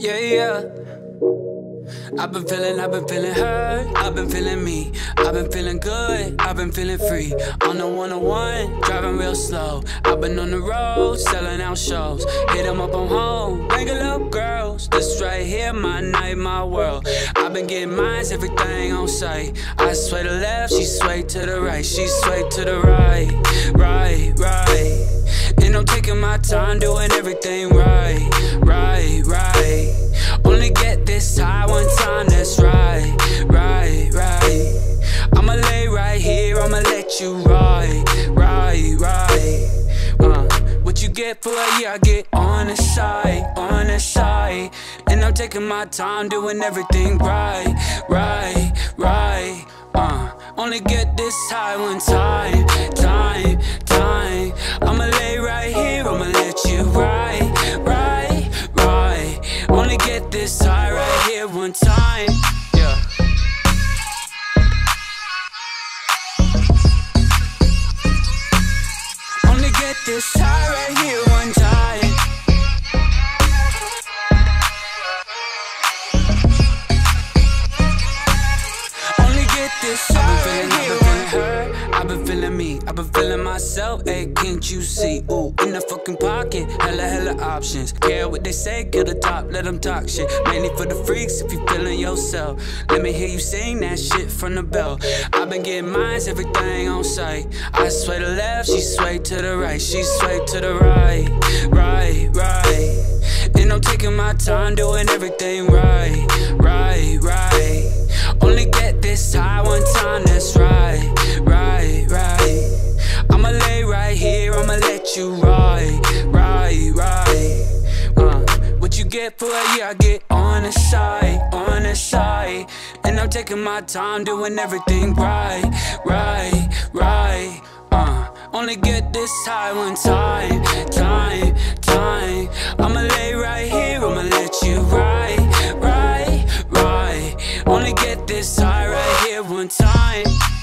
Yeah. I've been feeling hurt. I've been feeling me. I've been feeling good. I've been feeling free. On the 101, driving real slow. I've been on the road, selling out shows. Hit 'em up on home, banging up girls. This right here, my night, my world. I've been getting mines, everything on sight. I sway to the left, she sway to the right. She sway to the right. And I'm taking my time, doing everything right. Only get this high one time, that's right. I'ma lay right here, I'ma let you ride. What you get for a year, I get on the side. And I'm taking my time, doing everything right. Only get this high one time. I'ma lay right here, I'ma let you ride. Only get this high right here one time. Yeah. Only get this high right here one time. Only get this high right here. I've been feeling me, I've been feeling myself, hey, can't you see? Ooh, in the fucking pocket, hella options. Care what they say, get the top, let them talk shit. Mainly for the freaks, if you feeling yourself. Let me hear you sing that shit from the bell. I've been getting mines, everything on sight. I sway to the left, she sway to the right. She sway to the right. And I'm taking my time, doing everything right. Only get this high one time, that's right. I'ma lay right here, I'ma let you ride. What you get for a year, I get on the side. And I'm taking my time, doing everything right. Only get this high one time. I'ma lay right here, I'ma let you ride. Only get this high right here one time.